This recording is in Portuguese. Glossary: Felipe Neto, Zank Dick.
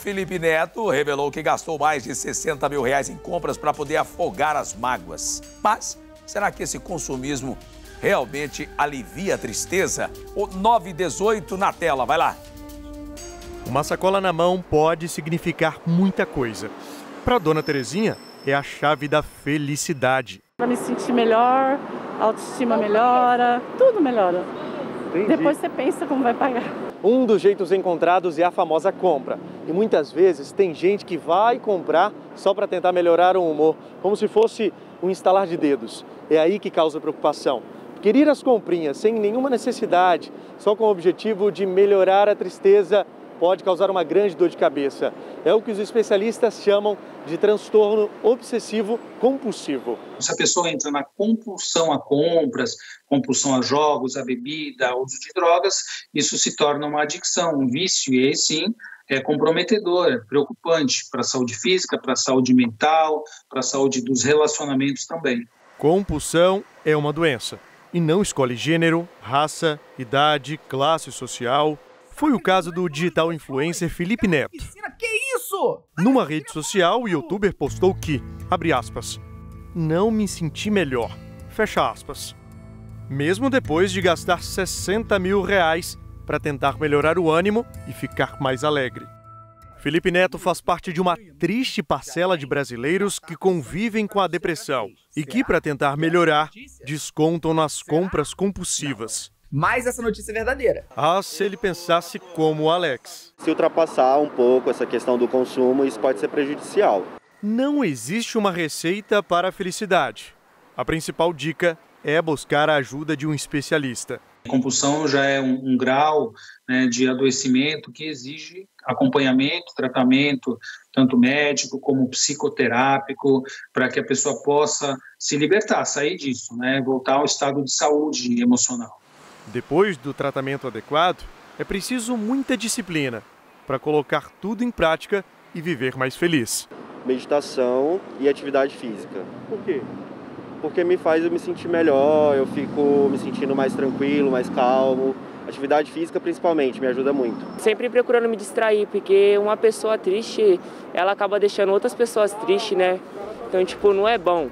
Felipe Neto revelou que gastou mais de R$60 mil em compras para poder afogar as mágoas. Mas será que esse consumismo realmente alivia a tristeza? O 918 na tela, vai lá. Uma sacola na mão pode significar muita coisa. Para Dona Terezinha, é a chave da felicidade. Para me sentir melhor, a autoestima melhora, tudo melhora. Entendi. Depois você pensa como vai pagar. Um dos jeitos encontrados é a famosa compra. E muitas vezes tem gente que vai comprar só para tentar melhorar o humor, como se fosse um estalar de dedos. É aí que causa preocupação. Porque ir às comprinhas sem nenhuma necessidade, só com o objetivo de melhorar a tristeza, pode causar uma grande dor de cabeça. É o que os especialistas chamam de transtorno obsessivo compulsivo. Se a pessoa entra na compulsão a compras, compulsão a jogos, a bebida, ao uso de drogas, isso se torna uma adicção, um vício, e aí sim é comprometedor, é preocupante para a saúde física, para a saúde mental, para a saúde dos relacionamentos também. Compulsão é uma doença e não escolhe gênero, raça, idade, classe social. Foi o caso do digital influencer Felipe Neto. Que isso? Numa rede social, o youtuber postou que, abre aspas, não me senti melhor, fecha aspas. Mesmo depois de gastar R$60 mil para tentar melhorar o ânimo e ficar mais alegre. Felipe Neto faz parte de uma triste parcela de brasileiros que convivem com a depressão e que, para tentar melhorar, descontam nas compras compulsivas. Mas essa notícia é verdadeira. Ah, se ele pensasse como o Alex. Se ultrapassar um pouco essa questão do consumo, isso pode ser prejudicial. Não existe uma receita para a felicidade. A principal dica é buscar a ajuda de um especialista. A compulsão já é um grau, né, de adoecimento que exige acompanhamento, tratamento, tanto médico como psicoterápico, para que a pessoa possa se libertar, sair disso, né, voltar ao estado de saúde emocional. Depois do tratamento adequado, é preciso muita disciplina para colocar tudo em prática e viver mais feliz. Meditação e atividade física. Por quê? Porque me faz eu me sentir melhor, eu fico me sentindo mais tranquilo, mais calmo. Atividade física, principalmente, me ajuda muito. Sempre procurando me distrair, porque uma pessoa triste, ela acaba deixando outras pessoas tristes, né? Então, tipo, não é bom.